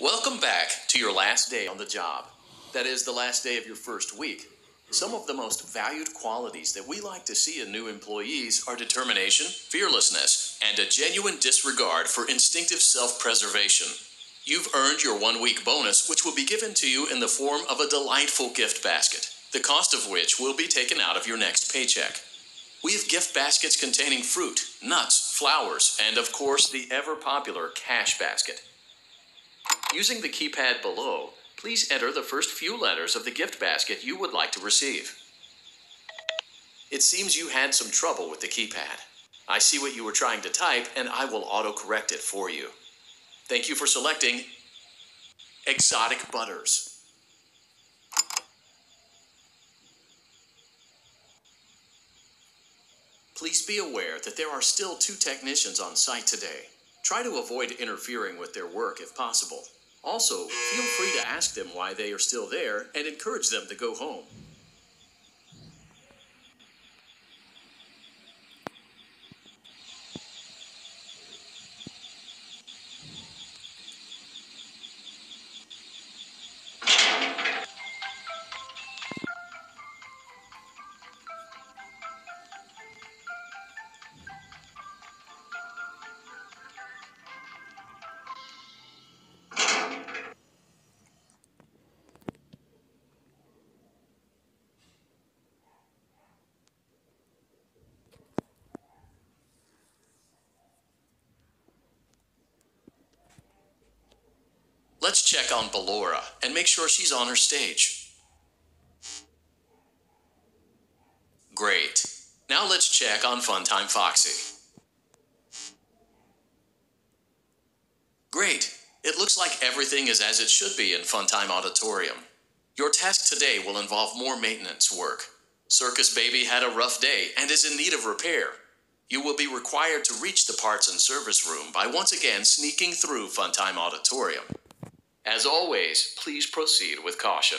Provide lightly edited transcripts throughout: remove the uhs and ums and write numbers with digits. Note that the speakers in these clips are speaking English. Welcome back to your last day on the job. That is, the last day of your first week. Some of the most valued qualities that we like to see in new employees are determination, fearlessness, and a genuine disregard for instinctive self-preservation. You've earned your one-week bonus, which will be given to you in the form of a delightful gift basket, the cost of which will be taken out of your next paycheck. We have gift baskets containing fruit, nuts, flowers, and of course the ever-popular cash basket. Using the keypad below, please enter the first few letters of the gift basket you would like to receive. It seems you had some trouble with the keypad. I see what you were trying to type, and I will autocorrect it for you. Thank you for selecting exotic butters. Please be aware that there are still 2 technicians on site today. Try to avoid interfering with their work if possible. Also, feel free to ask them why they are still there and encourage them to go home. Let's check on Ballora and make sure she's on her stage. Great. Now let's check on Funtime Foxy. Great. It looks like everything is as it should be in Funtime Auditorium. Your task today will involve more maintenance work. Circus Baby had a rough day and is in need of repair. You will be required to reach the parts and service room by once again sneaking through Funtime Auditorium. As always, please proceed with caution.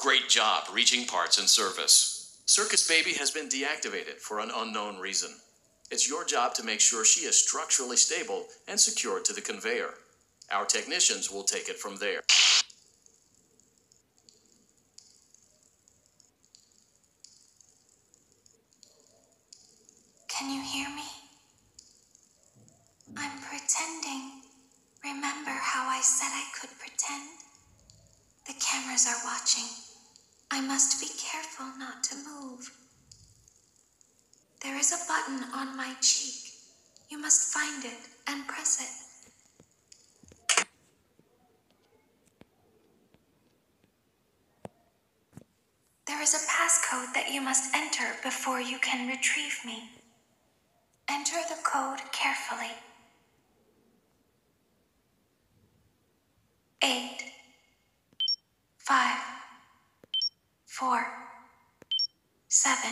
Great job reaching parts and service. Circus Baby has been deactivated for an unknown reason. It's your job to make sure she is structurally stable and secured to the conveyor. Our technicians will take it from there. Can you hear me? I'm pretending. Remember how I said I could pretend? The cameras are watching. I must be careful not to move. There is a button on my cheek. You must find it and press it. There is a passcode that you must enter before you can retrieve me. Enter the code carefully. 8, 5, 4, 7,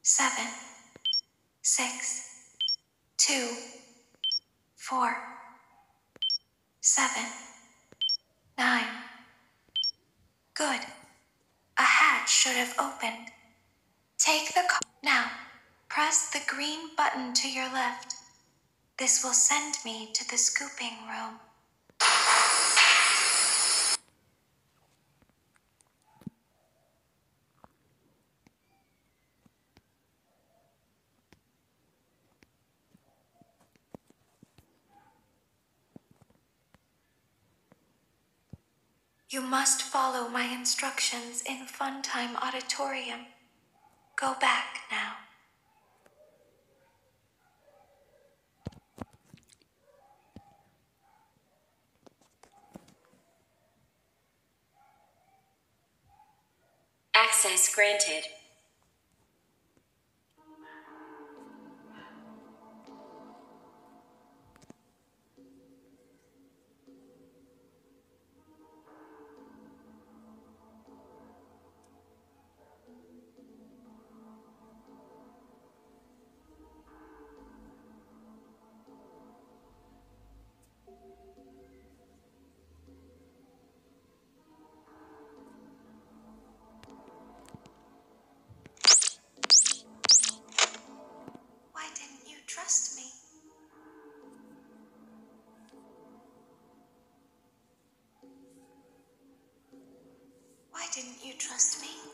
7, 6, 2, 4, 7, 9. Good. A hatch should have opened. Take the code now. Press the green button to your left. This will send me to the scooping room. You must follow my instructions in Funtime Auditorium. Go back now. Access granted. Didn't you trust me?